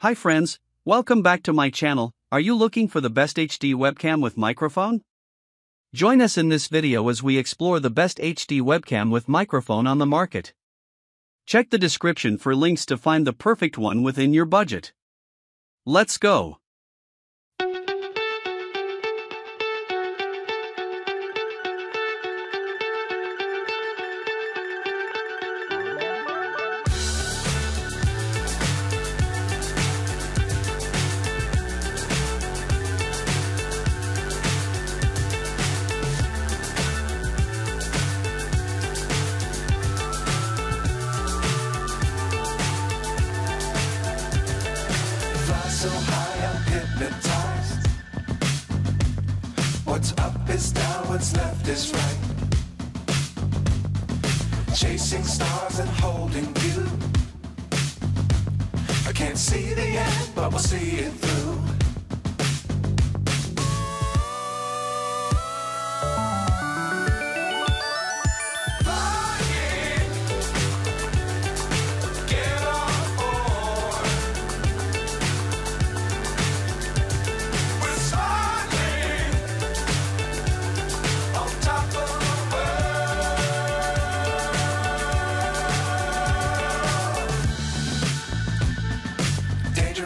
Hi friends, welcome back to my channel. Are you looking for the best HD webcam with microphone? Join us in this video as we explore the best HD webcam with microphone on the market. Check the description for links to find the perfect one within your budget. Let's go. So high I'm hypnotized. What's up is down, what's left is right. Chasing stars and holding you. I can't see the end, but we'll see it through.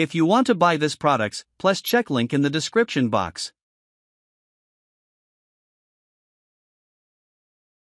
If you want to buy this products, please check link in the description box.